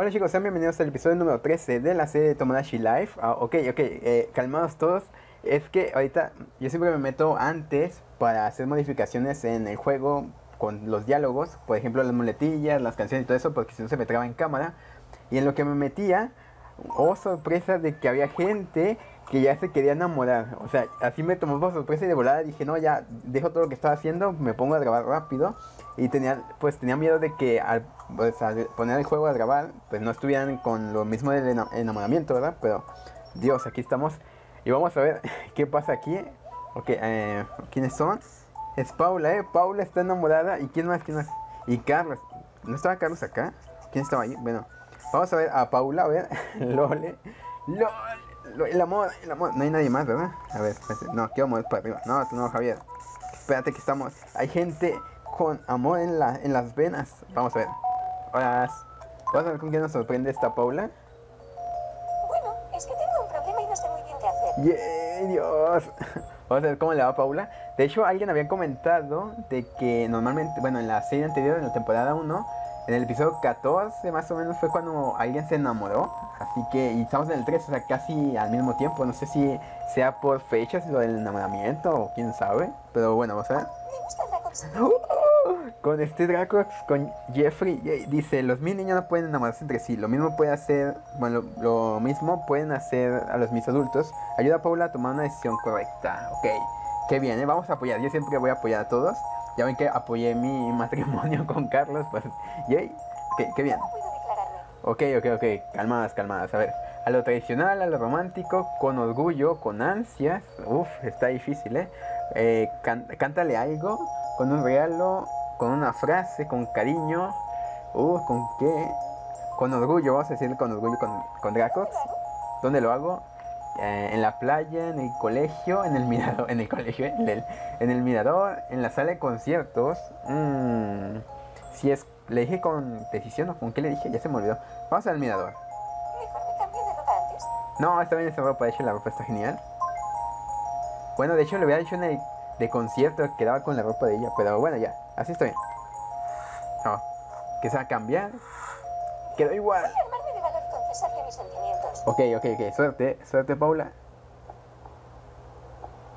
Hola chicos, sean bienvenidos al episodio número 13 de la serie de Tomodachi Life. Calmados todos. Es que ahorita yo siempre me meto antes para hacer modificaciones en el juego con los diálogos. Por ejemplo, las muletillas, las canciones y todo eso, porque si no se me traba en cámara. Y en lo que me metía, oh sorpresa de que había gente que ya se quería enamorar. O sea, así me tomó por sorpresa y de volada dije, no, ya dejo todo lo que estaba haciendo, me pongo a grabar rápido. Y tenía miedo de que al poner el juego a grabar, pues no estuvieran con lo mismo del enamoramiento, ¿verdad? Pero, Dios, aquí estamos. Y vamos a ver qué pasa aquí. Ok, ¿quiénes son? Es Paula, ¿eh? Paula está enamorada. ¿Y quién más? ¿Quién más? Y Carlos. ¿No estaba Carlos acá? ¿Quién estaba ahí? Bueno, vamos a ver a Paula, a ver. Lole. Lole. El amor. No hay nadie más, ¿verdad? A ver, no, quiero mover para arriba. No, no, Javier. Espérate que estamos. Hay gente con amor en las venas. Vamos a ver. Hola. Vamos a ver con qué nos sorprende esta Paula. Bueno, es que tengo un problema y no sé muy bien qué hacer. Yeah, Dios. Vamos a ver cómo le va a Paula. De hecho, alguien había comentado de que normalmente, bueno, en la serie anterior, en la temporada 1, en el episodio 14 más o menos fue cuando alguien se enamoró. Así que, y estamos en el 3, o sea, casi al mismo tiempo. No sé si sea por fechas lo del enamoramiento o quién sabe. Pero bueno, vamos a ver. Con este Dracox, con Jeffrey, dice, los mil niños no pueden enamorarse entre sí. Lo mismo puede hacer, bueno, lo mismo pueden hacer a los mis adultos. Ayuda a Paula a tomar una decisión correcta. Ok, qué bien, vamos a apoyar. Yo siempre voy a apoyar a todos. Ya ven que apoyé mi matrimonio con Carlos, pues, yay. Ok, qué bien. Ok, calmadas. A ver, a lo tradicional, a lo romántico, con orgullo, con ansias. Uf, está difícil, cántale algo. Con un regalo, con una frase, con cariño, ¿con qué? Con orgullo, vamos a decir con orgullo, con Dracox. ¿Dónde lo hago? En la playa, en el colegio, en el mirador, en la sala de conciertos. Si es, le dije con decisión o con qué le dije, ya se me olvidó. Vamos al mirador. Mejor me cambié de ropa antes. No, está bien esa ropa, de hecho la ropa está genial. Bueno, de hecho lo hubiera hecho en el de concierto, quedaba con la ropa de ella, pero bueno, ya, así está bien. Oh, que se va a cambiar. Quedó igual. Voy a armarme de valor y confesarle mis sentimientos. Ok, suerte Paula.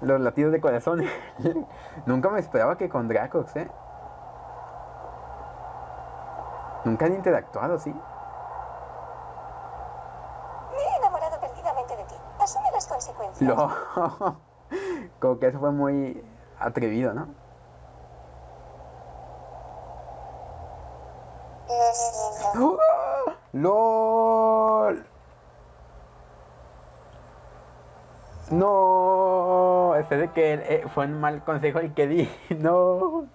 Los latidos de corazón. Nunca me esperaba que con Dracox, nunca han interactuado, ¿sí? Me he enamorado perdidamente de ti. Asume las consecuencias. No. Como que eso fue muy atrevido, ¿no? ¡Lol! No, ese de que fue un mal consejo el que di. No,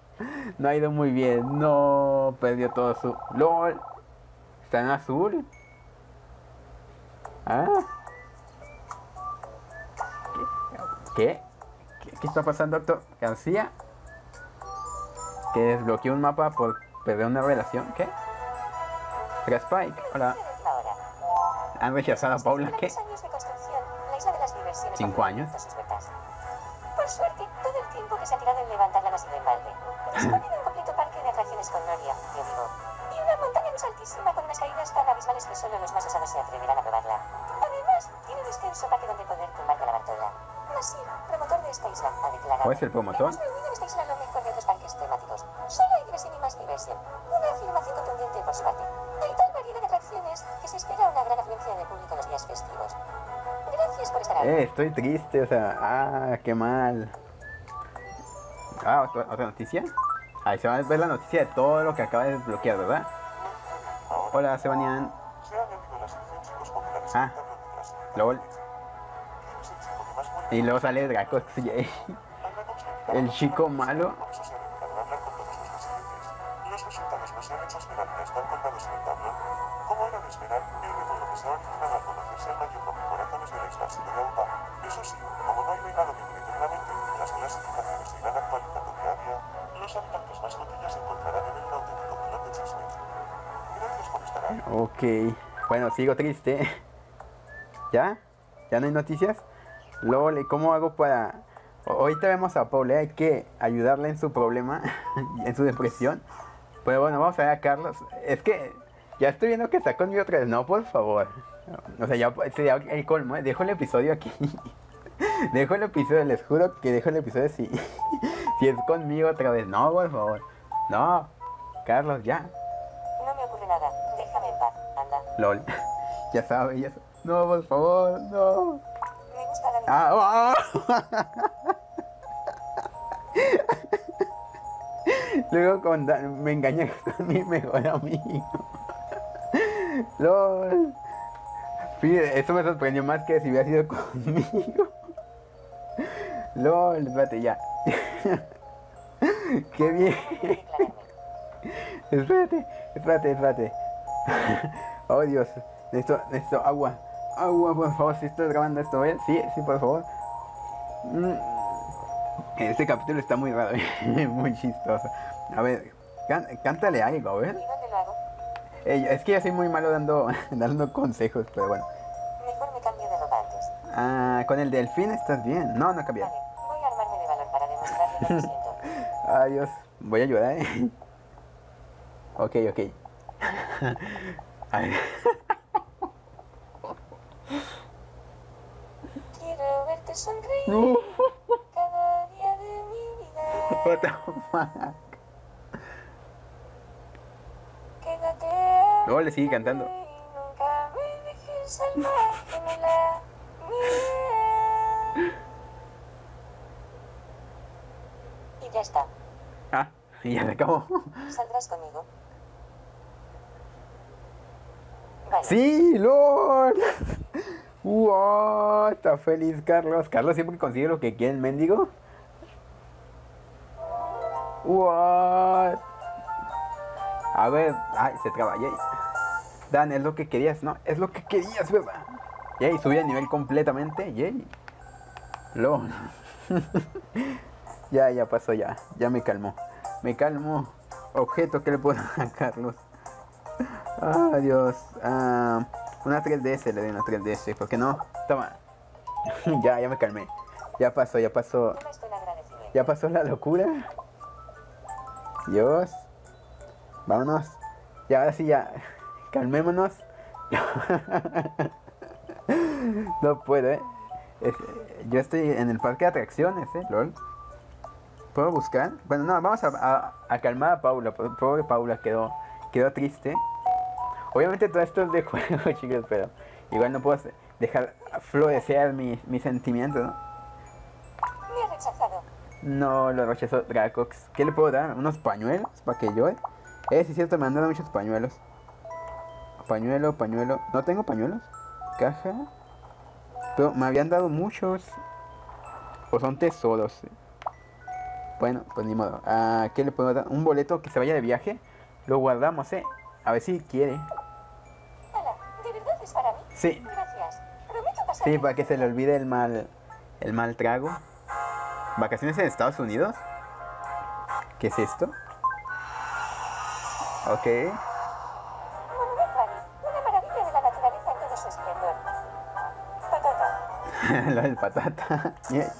no ha ido muy bien. No, perdió todo su... ¡Lol! ¿Está en azul? ¿Ah? ¿Qué? ¿Qué está pasando, doctor García? Que desbloqueó un mapa por perder una relación. ¿Qué? Traspike, hola. Han rechazado a Paula, ¿qué? 5 años. Por suerte, todo el tiempo que se ha tirado en levantarla ha sido en balde. Dispone de un completo parque de atracciones con noria, yo digo. Y una montaña más altísima con unas caídas tan abismales que solo los más osados se atreverán a probarla. Además, tiene un descenso para que donde poder tumbar la bartola. Masí, promotor de esta isla, ha declarado. ¿O es el promotor? Hemos reunido en esta isla lo mejor de otros parques temáticos. Solo hay diversión y más diversión. Una afirmación contundente por su parte. Hay tal variedad de atracciones que se espera una gran afluencia de público los días festivos. Gracias por estar aquí. Estoy triste, o sea, qué mal. ¿Otra noticia? Ahí se va a ver la noticia de todo lo que acaba de desbloquear, ¿verdad? Hola, Sebanian. LOL. Y luego sale Dracox, el chico malo. Ok, bueno, sigo triste. ¿Ya? ¿Ya no hay noticias? Lol, ¿y cómo hago para...? Ahorita vemos a Paula, hay que ayudarla en su problema, en su depresión. Pero bueno, vamos a ver a Carlos. Es que Ya estoy viendo que está conmigo otra vez. No, por favor. O sea, ya sería el colmo, ¿eh? Dejo el episodio aquí. Dejo el episodio, les juro que dejo el episodio si, si es conmigo otra vez. No, por favor. No. Carlos, ya. No me ocurre nada. Déjame en paz. Anda. LOL. Ya sabes, ya sabe. No, por favor, no. Me gusta la oh. Luego con me engañé con mi mejor amigo. LOL. Fíjate, eso me sorprendió más que si hubiera sido conmigo. LOL, espérate, ya. Qué bien. Espérate. Oh, Dios. Necesito agua. Agua, por favor, si estoy grabando esto, ¿eh? Sí, por favor. Este capítulo está muy raro, muy chistoso. A ver, cántale algo, a ver. ¿Y dónde lo hago? Es que ya soy muy malo dando consejos, pero bueno. Mejor me cambio de ropa antes. Ah, con el delfín estás bien. No cambié. Vale, voy a armarme de valor para demostrarle lo que siento. Ay, Dios, voy a llorar, ¿eh? Ok. A ver. Quiero verte sonreír. No. Cada día de mi vida. What the fuck? Quédate. Luego le sigue cantando. Nunca me dejes al margen de la mía. Y ya está. Ah, y ya se acabó. ¿Saldrás conmigo? Vale. Sí, LOL. Wow, está feliz Carlos. Carlos siempre consigue lo que quiere el mendigo. What? A ver, ay, se traba, Jay. Dan, es lo que querías, ¿no? Es lo que querías, ¿verdad? Jay, subí a nivel completamente, Jay. LOL. ya pasó, ya me calmó. Objeto que le puedo dar a Carlos. Ah, Dios. Una 3DS, le doy una 3DS, ¿por qué no? Toma. ya me calmé. Ya pasó. Ya pasó la locura. Dios. Vámonos. Ya, ahora sí, ya. Calmémonos. No puedo, ¿eh? Yo estoy en el parque de atracciones, ¿eh? LOL. ¿Puedo buscar? Bueno, no, vamos a calmar a Paula. Pobre Paula quedó triste. Obviamente todo esto es de juego, chicos, pero igual no puedo dejar florecer mis sentimientos, ¿no? Me ha rechazado. No, lo rechazó Dracox. ¿Qué le puedo dar? ¿Unos pañuelos para que llore? Sí, cierto, me han dado muchos pañuelos. Pañuelo. ¿No tengo pañuelos? Caja. Pero me habían dado muchos. O son tesoros. Bueno, pues ni modo. ¿Qué le puedo dar? ¿Un boleto que se vaya de viaje? Lo guardamos, ¿eh? A ver si quiere. Hola, ¿de verdad es para mí? Sí. Gracias. Prometo pasar. Sí, para que se le olvide el mal trago. ¿Vacaciones en Estados Unidos? ¿Qué es esto? Ok. Una maravilla de la naturaleza en todo su esplendor. Patata. Lo del patata. Yeah.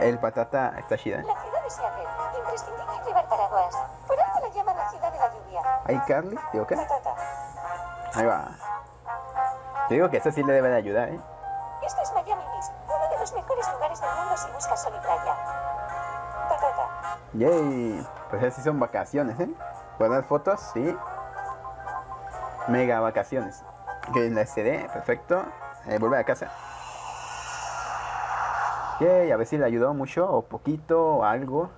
El patata está chida. La ciudad de Seattle, imprescindible llevar paraguas. Por algo la llaman la ciudad de la lluvia. ¿Hay Carly? ¿Digo qué? Patata. Ahí va. Yo digo que eso sí le debe de ayudar, ¿eh? Esto es Miami Beach, uno de los mejores lugares del mundo si buscas sol y playa. Patata. Yay. Pues así son vacaciones, ¿eh? Guardar fotos, sí. Mega vacaciones. Ok, la SD, perfecto. Volver a casa. Yay, a ver si le ayudó mucho, o poquito, o algo.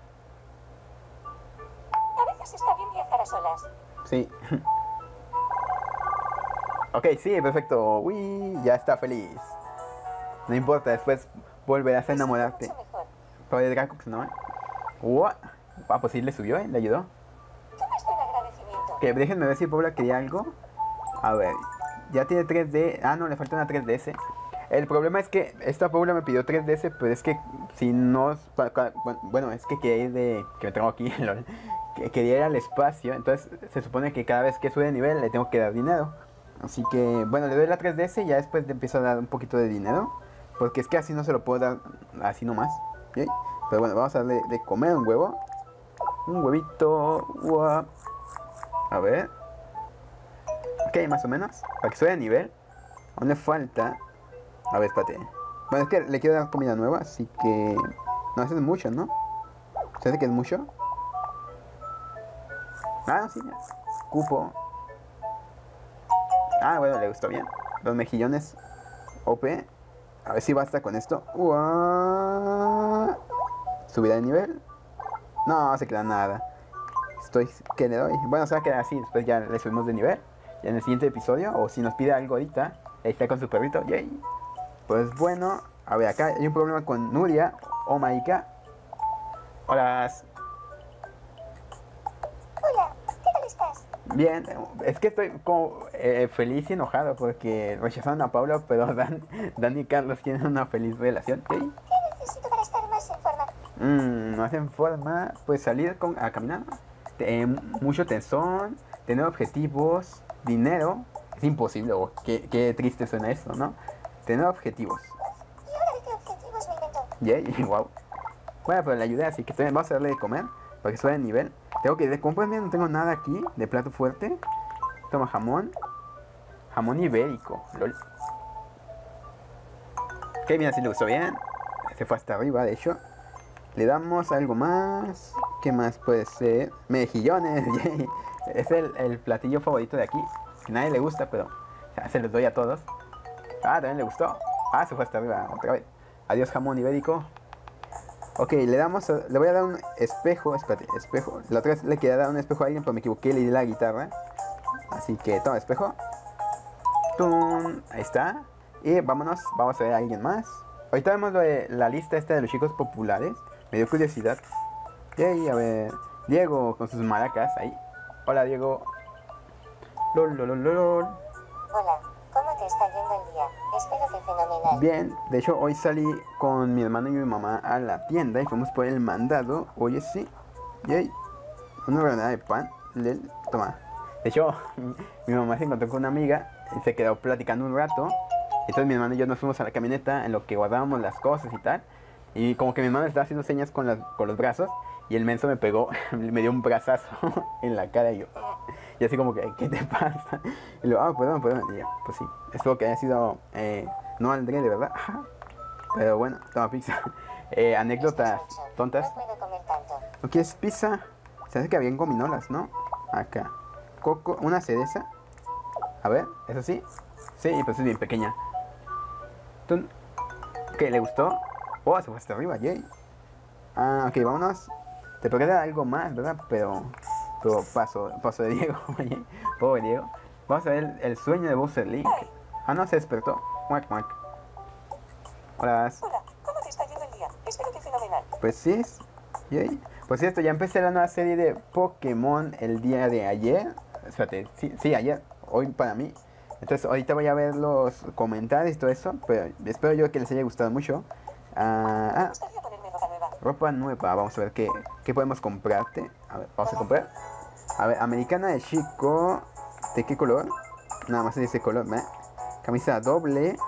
A veces está bien viajar a solas. Sí. Ok, sí, perfecto. Uy, ya está feliz. No importa, después volverás a enamorarte. Pobre Dracox, ¿no? What? Ah, pues sí, le subió, ¿eh? Le ayudó. Toma esto en agradecimiento. Ok, déjenme ver si Paula quería algo. A ver, ya tiene 3D. Ah, no, le falta una 3DS. El problema es que esta Paula me pidió 3DS, pero es que si no... Bueno, es que quería ir de... Que me tengo aquí, LOL. Quería ir al espacio, entonces se supone que cada vez que sube de nivel le tengo que dar dinero. Así que, bueno, le doy la 3DS y ya después le empiezo a dar un poquito de dinero. Porque es que así no se lo puedo dar, así nomás. ¿Sí? Pero bueno, vamos a darle de comer un huevo. Un huevito. A ver. Ok, más o menos. Para que suba de nivel. Aún le falta. A ver, espérate. Bueno, es que le quiero dar comida nueva, así que... No, eso es mucho, ¿no? ¿Se hace que es mucho? Ah, no, sí. Cupo. Ah, bueno, le gustó bien. Los mejillones. OP. A ver si basta con esto. Uah. Subirá de nivel. No, se queda nada. Estoy... ¿Qué le doy? Bueno, se va a quedar así. Después ya le subimos de nivel. Ya en el siguiente episodio. O si nos pide algo ahorita. Ahí está con su perrito. Yay. Pues bueno. A ver, acá hay un problema con Nuria. O Maika. Hola. Hola. ¿Qué tal estás? Bien. Es que estoy como feliz y enojado. Porque rechazaron a Paula. Pero Dan y Carlos tienen una feliz relación. Yay. No hacen forma, pues salir a caminar, mucho tensón, tener objetivos, dinero, es imposible, o qué triste suena eso, ¿no? Tener objetivos. ¿Y ahora de qué objetivos me inventó? Yay, wow. Bueno, pero le ayudé, así que vamos a darle de comer, para que suba de nivel. Tengo que ir de compras, no tengo nada aquí, de plato fuerte. Toma jamón, jamón ibérico, lol. Ok, mira, si lo usó bien, se fue hasta arriba, de hecho. Le damos algo más. ¿Qué más puede ser? Mejillones. Yay. Es el platillo favorito de aquí. Que nadie le gusta, pero se los doy a todos. Ah, también le gustó. Ah, se fue hasta arriba otra vez. Adiós jamón ibérico. Ok, le voy a dar un espejo. Espérate, espejo. La otra vez le quería dar un espejo a alguien, pero me equivoqué. Le di la guitarra. Así que toma espejo. ¡Tum! Ahí está. Y vámonos. Vamos a ver a alguien más. Ahorita vemos lo de la lista esta de los chicos populares. Me dio curiosidad. Yay, a ver. Diego con sus maracas ahí. Hola, Diego. Lol. Hola, ¿cómo te está yendo el día? Espero que fenomenal. Bien, de hecho hoy salí con mi hermano y mi mamá a la tienda y fuimos por el mandado. Oye, sí. Yay. Una granada de pan. Toma. De hecho, mi mamá se encontró con una amiga y se quedó platicando un rato. Entonces mi hermano y yo nos fuimos a la camioneta en lo que guardábamos las cosas y tal. Y como que mi hermano estaba haciendo señas con los brazos. Y el menso me pegó, me dio un brazazo en la cara. Y yo, y así como que, ¿qué te pasa? Y luego, perdón. Y yo, pues sí, esto que haya sido, no André, de verdad. Pero bueno, toma pizza. Anécdotas tontas. No puedo comer tanto. ¿No quieres pizza? Se hace que habían gominolas, ¿no? Acá. Coco, una cereza. A ver, ¿eso sí? Sí, pues es bien pequeña. ¿Qué le gustó? Oh, se fue hasta arriba, yay. Ah, ok, vámonos. Te podría dar algo más, ¿verdad? Pero paso de Diego, oye. Pobre Diego. Vamos a ver el sueño de Bowser Link. Ah, no, se despertó. Muac, muac. Hola. Hola, ¿cómo te está yendo el día? Espero que fenomenal. Pues sí, yay. Pues cierto, ya empecé la nueva serie de Pokémon el día de ayer. Espérate, sí, ayer. Hoy para mí. Entonces ahorita voy a ver los comentarios y todo eso, pero espero yo que les haya gustado mucho. Me gustaría ponerme ropa nueva. Ropa nueva, vamos a ver qué podemos comprarte. A ver, vamos a comprar. A ver, americana de chico. ¿De qué color? Nada más dice color, ¿eh? Camisa doble.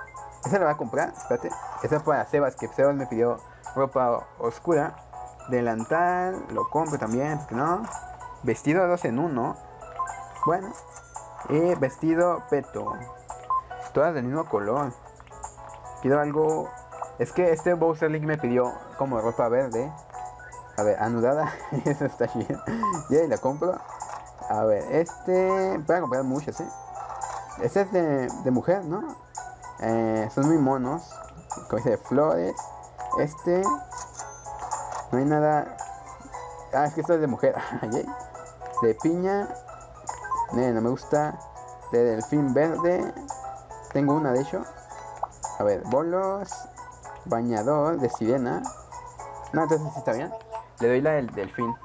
Esa la voy a comprar, espérate. Esa es para Sebas, que Sebas me pidió ropa oscura. Delantal, lo compro también, ¿por qué no? Vestido 2 en 1. Bueno. Y vestido peto. Todas del mismo color. Quiero algo. Es que este Bowser Link me pidió como ropa verde. A ver, anudada. Eso está chido. Y ahí la compro. A ver, voy a comprar muchas, ¿eh? Este es de mujer, ¿no? Son muy monos. Cabeza de flores. No hay nada. Ah, es que esto es de mujer. De piña. No me gusta. De delfín verde. Tengo una, de hecho. A ver, bolos. Bañador de sirena. No, entonces sí está bien. Le doy la del delfín.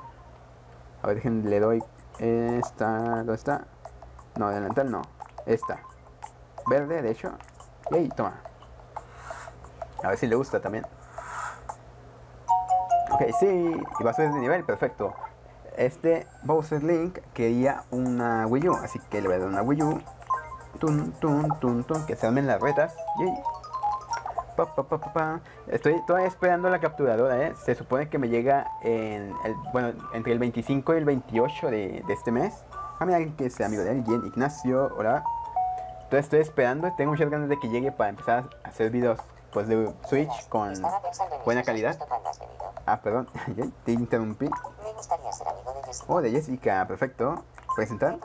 A ver, déjenme, le doy esta. ¿Dónde está? No, delantal no. Esta. Verde, de hecho. Y ahí, toma. A ver si le gusta también. Ok, sí. Y va a subir de nivel, perfecto. Este Bowser Link quería una Wii U, así que le voy a dar una Wii U. Que se armen las retas. Yay. Estoy todavía esperando la capturadora, ¿eh? Se supone que me llega entre el 25 y el 28 de este mes. Déjame alguien que sea amigo de alguien. Ignacio, hola. Entonces estoy esperando, tengo muchas ganas de que llegue para empezar a hacer videos pues de Switch con buena calidad. Ah, perdón, te interrumpí. Oh, de Jessica, perfecto. ¿Presentar?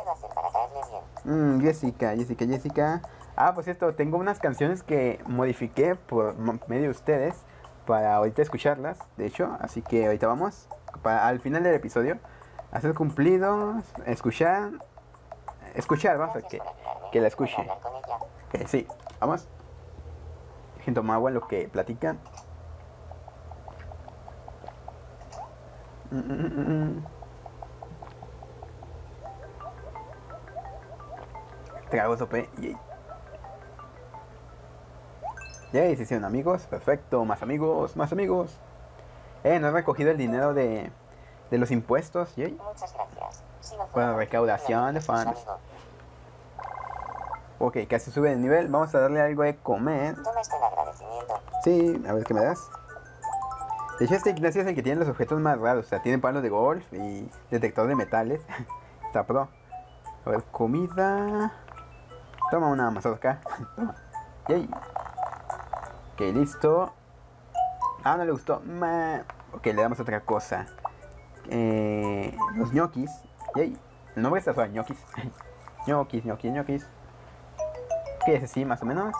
Jessica. Ah, por cierto, tengo unas canciones que modifiqué por medio de ustedes para ahorita escucharlas, de hecho. Así que ahorita vamos al final del episodio. Hacer cumplidos, escuchar, vamos a que la escuche. Sí, vamos. Dejen tomar agua en lo que platican. Trago sope. Ya se hicieron amigos, perfecto, más amigos. No he recogido el dinero de los impuestos, yay. Muchas gracias. Bueno, recaudación de fans. Ok, casi sube el nivel, vamos a darle algo de comer. Toma este agradecimiento. Sí, a ver qué me das. De hecho, este Ignacio es el que tiene los objetos más raros, o sea, tiene palos de golf y detector de metales. Está pro. A ver, comida. Toma una mazorca. Toma. Yay. Ok, listo. Ah, no le gustó. Ok, le damos otra cosa. Los ñoquis. Yay. El nombre está suave, ñoquis. ñoquis. Ok, ese sí, más o menos.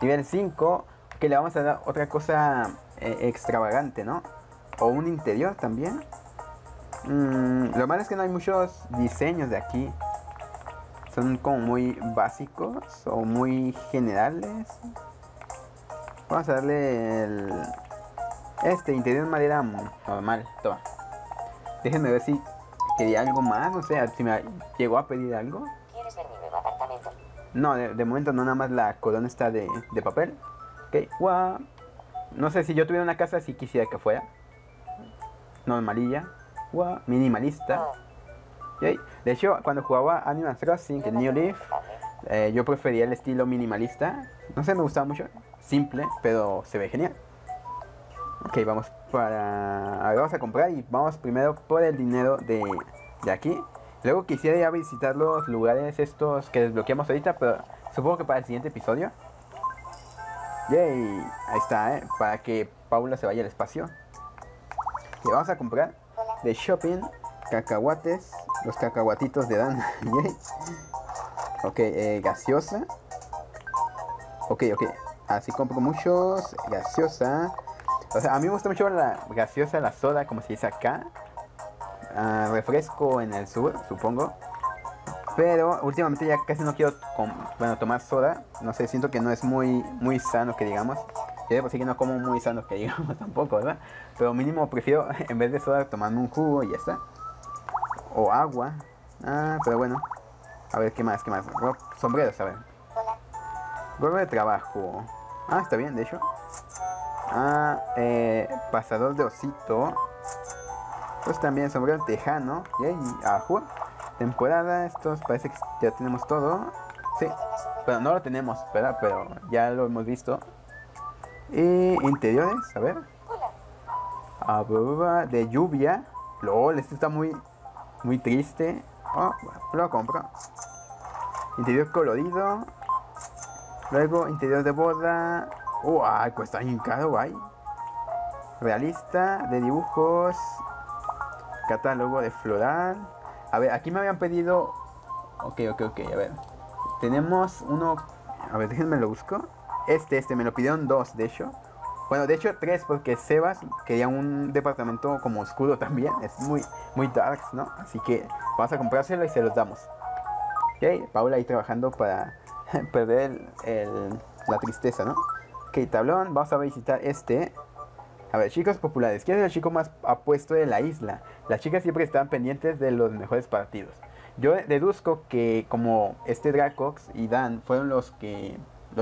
Nivel 5. Que le vamos a dar otra cosa extravagante, ¿no? O un interior también. Lo malo es que no hay muchos diseños de aquí. Son como muy básicos o muy generales. Vamos a darle este interior de madera normal. Toma. Déjenme ver si quería algo más. O sea, si me llegó a pedir algo. ¿Quieres ver mi nuevo apartamento? No, de momento no, nada más la corona está de papel. Ok, guau. Wow. No sé, si yo tuviera una casa, si quisiera que fuera normalilla. Guau, wow. Minimalista. Okay. De hecho, cuando jugaba Animal Crossing, el New Leaf, yo prefería el estilo minimalista. No sé, me gustaba mucho. Simple, pero se ve genial. Ok, vamos para... A ver, vamos a comprar y vamos primero por el dinero de aquí. Luego quisiera ya visitar los lugares estos que desbloqueamos ahorita, pero supongo que para el siguiente episodio. Yay, ahí está, para que Paula se vaya al espacio. Y vamos a comprar de shopping cacahuates, los cacahuatitos de Dan. Yay. Ok, gaseosa. Ok, así compro muchos, gaseosa. O sea, a mí me gusta mucho la gaseosa, la soda, como se dice acá. Refresco en el sur, supongo. Pero últimamente ya casi no quiero tomar soda. No sé, siento que no es muy sano que digamos. Yo de por sí que no como muy sano que digamos tampoco, ¿verdad? Pero mínimo prefiero, en vez de soda, tomarme un jugo y ya está. O agua. Pero bueno. A ver, ¿qué más? Sombreros, a ver. Gorro de trabajo. Está bien, de hecho. Pasador de osito. Pues también sombrero tejano. Yay, ajú. Temporada, estos parece que ya tenemos todo. Sí, pero no lo tenemos, ¿verdad? Pero ya lo hemos visto. Y interiores, a ver. Abuba de lluvia. LOL, este está muy triste. Oh, lo compro. Interior colorido. Luego interior de boda. ¡Ay! Cuesta bien caro, guay. Realista, de dibujos. Catálogo de floral. A ver, aquí me habían pedido. Ok, a ver. Tenemos uno. A ver, déjenme lo busco. Este, me lo pidieron 2, de hecho. Bueno, de hecho 3, porque Sebas quería un departamento como oscuro también. Es muy darks, ¿no? Así que vamos a comprárselo y se los damos. Ok, Paula ahí trabajando para perder la tristeza, ¿no? Ok, tablón, vamos a visitar este. A ver, chicos populares. ¿Quién es el chico más apuesto de la isla? Las chicas siempre están pendientes de los mejores partidos. Yo deduzco que como este Dracox y Dan fueron los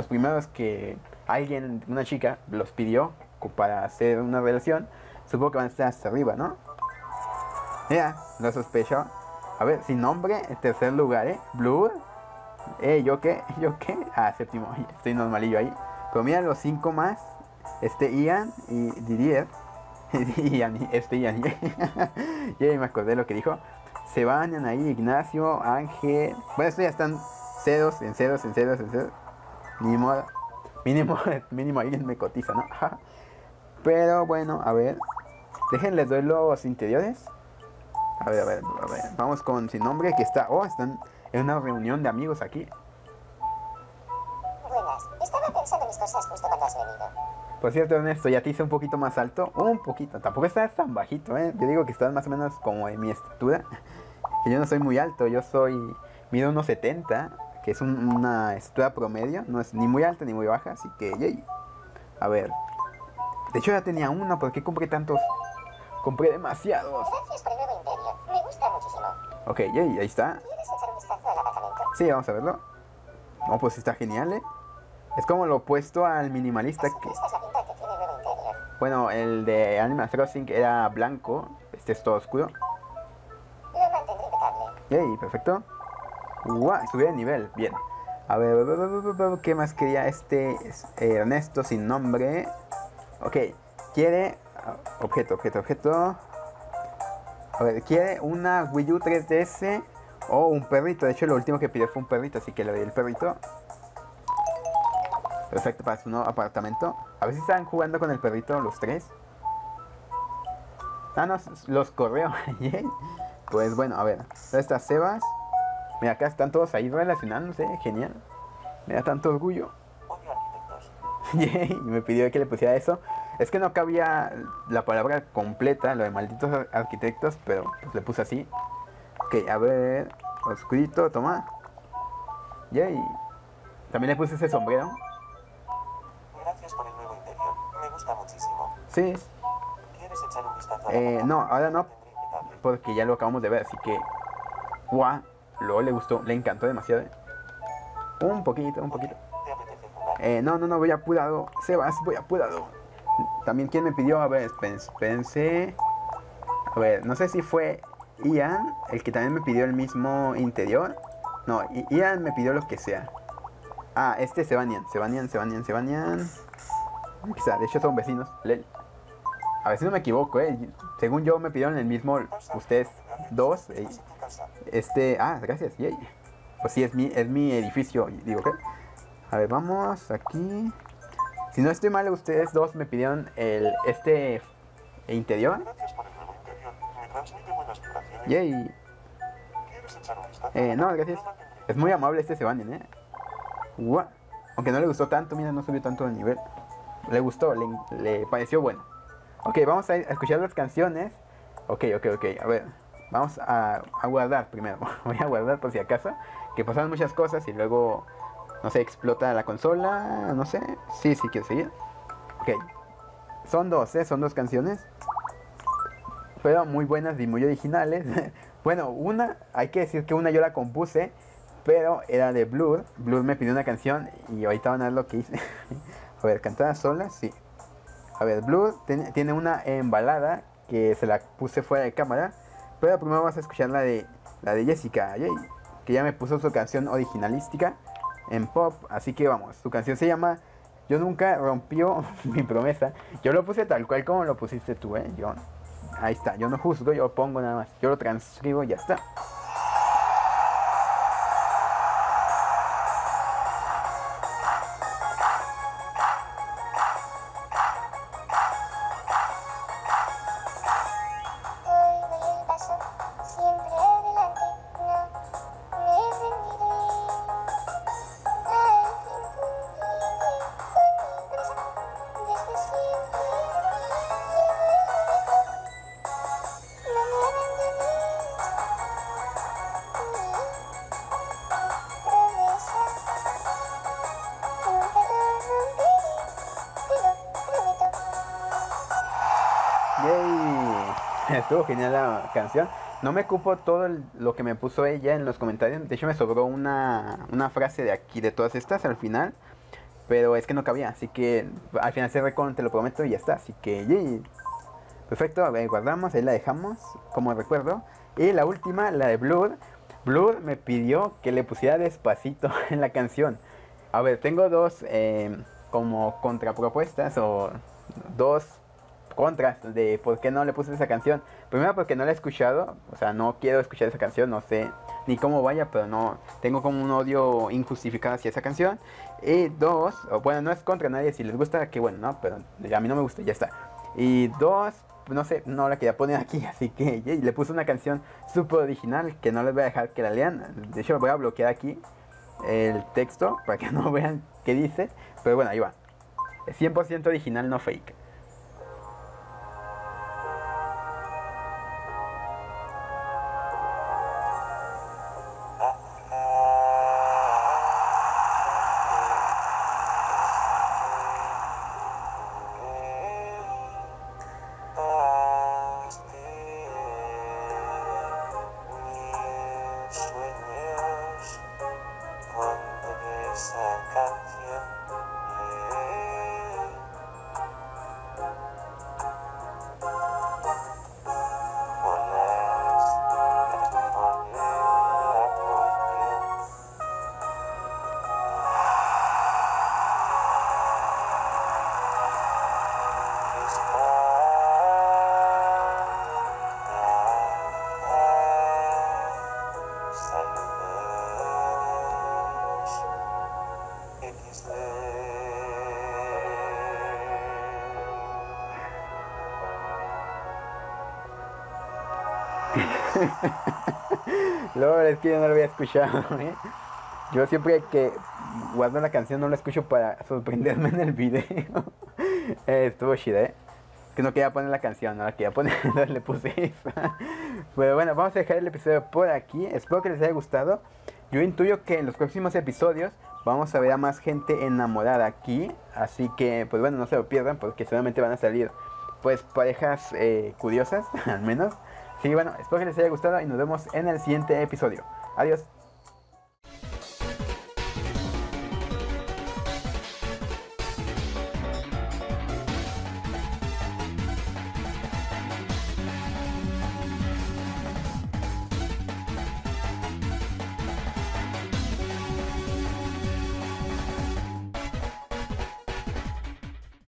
primeros que alguien, una chica, los pidió para hacer una relación, supongo que van a estar hasta arriba, ¿no? Mira, lo sospecho. A ver, sin nombre, en tercer lugar, Blue. ¿Yo qué? Séptimo, estoy normalillo ahí. Pero mira los 5 más. Ian y Didier. Ian y Ian. Ya me acordé lo que dijo. se bañan ahí Ignacio, Ángel. Bueno, estos ya están ceros, en ceros, en ceros, en ceros. Mínimo alguien me cotiza, ¿no? Pero bueno, a ver. Déjenles doy los interiores. A ver. Vamos con Sin Nombre, que está... Oh, están en una reunión de amigos aquí. Buenas, estaba pensando mis cosas justo cuando has venido. Por cierto, Ernesto, ya te hice un poquito más alto. Un poquito, tampoco estás tan bajito, ¿eh? Yo digo que estás más o menos como en mi estatura. Que yo no soy muy alto, yo soy... Mido unos 70, que es una estatura promedio. No es ni muy alta ni muy baja, así que... Yay. A ver... De hecho ya tenía uno, ¿por qué compré tantos? Compré demasiados. Gracias por el nuevo imperio, me gusta muchísimo. Ok, ahí está. ¿Quieres echar un vistazo al apartamento? Sí, vamos a verlo. No, pues está genial, ¿eh? Es como lo opuesto al minimalista que... Esta es la pinta que tiene el nuevo imperio. Bueno, el de Animal Crossing era blanco, este es todo oscuro. Lo mantendré impecable. Perfecto. Guau, subí de nivel, bien. A ver, ¿qué más quería este Ernesto Sin Nombre? Ok, quiere... Objeto. A ver, quiere una Wii U 3DS o un perrito. De hecho, lo último que pidió fue un perrito, así que le doy el perrito. Perfecto para su nuevo apartamento. A ver si están jugando con el perrito los tres. Ah, no, los correo. Pues bueno, a ver. ¿Dónde está Sebas? Mira, acá están todos ahí relacionándose. Genial. Me da tanto orgullo. Y me pidió que le pusiera eso. Es que no cabía la palabra completa, lo de malditos arquitectos, pero pues le puse así. Ok, a ver, oscurito, toma. Yay. También le puse ese sombrero. Gracias por el nuevo interior, me gusta muchísimo. Sí. ¿Quieres echar un vistazo a la boca? No, ahora no, porque ya lo acabamos de ver, así que... ¡Guau! Luego le gustó, le encantó demasiado. Un poquito. No, voy apurado, Sebas, voy apurado. También, ¿quién me pidió? A ver, pensé... A ver, no sé si fue Ian, el que también me pidió el mismo interior. No, Ian me pidió lo que sea. Ah, este Sebanian. Quizá, de hecho son vecinos. A ver si no me equivoco, Según yo me pidieron el mismo, ustedes dos. Ah, gracias, yay. Pues sí, es mi edificio, digo, ¿qué? A ver, vamos aquí. Si no estoy mal, ustedes dos me pidieron este interior. Gracias por el nuevo interior. Me transmite buenas vibraciones. Yay. ¿Quieres echar un vistazo? No, gracias. Es muy amable este Sebanian, ¿eh? Guau. Aunque no le gustó tanto, mira, no subió tanto de nivel. Le gustó, le pareció bueno. Ok, vamos a escuchar las canciones. Ok. A ver, vamos a guardar primero. Voy a guardar por si acaso. Que pasaron muchas cosas y luego... No sé, explota la consola, no sé. Sí, quiero seguir. Ok. Son dos canciones. Pero muy buenas y muy originales. Bueno, una, hay que decir que una yo la compuse. Pero era de Blur. Blur me pidió una canción y ahorita van a ver lo que hice. A ver, cantada sola, sí. A ver, Blur tiene una embalada que se la puse fuera de cámara. Pero primero vas a escuchar la de Jessica, yay, que ya me puso su canción originalística. En pop, así que vamos. Su canción se llama Yo Nunca Rompió Mi Promesa. Yo lo puse tal cual como lo pusiste tú, yo... Ahí está, yo no juzgo, yo pongo nada más. Yo lo transcribo y ya está. Estuvo genial la canción. No me cupo todo lo que me puso ella en los comentarios. De hecho me sobró una frase de aquí, de todas estas al final. Pero es que no cabía, así que al final cerré con te lo prometo y ya está. Así que yay. Perfecto, a ver, guardamos, ahí la dejamos como recuerdo. Y la última, la de Blur. Blur me pidió que le pusiera Despacito en la canción. A ver, tengo dos como contrapropuestas o dos contras de por qué no le puse esa canción. Primero porque no la he escuchado, o sea, no quiero escuchar esa canción, no sé ni cómo vaya, pero no, tengo como un odio injustificado hacia esa canción. Y dos, bueno, no es contra nadie, si les gusta, qué bueno, ¿no? Pero a mí no me gusta, ya está. Y dos, no sé, no la quería poner aquí, así que le puse una canción súper original que no les voy a dejar que la lean. De hecho, voy a bloquear aquí el texto para que no vean qué dice, pero bueno, ahí va. 100% original, no fake. Lord, es que yo no lo había escuchado, ¿eh? Yo siempre que guardo la canción no la escucho para sorprenderme en el video. Estuvo chida, ¿eh? Es que no quería poner la canción, no la quería poner, entonces le puse esa. Pero bueno, vamos a dejar el episodio por aquí. Espero que les haya gustado. Yo intuyo que en los próximos episodios vamos a ver a más gente enamorada aquí. Así que, pues bueno, no se lo pierdan porque seguramente van a salir, pues, parejas curiosas, al menos. Sí, bueno, espero que les haya gustado y nos vemos en el siguiente episodio. Adiós.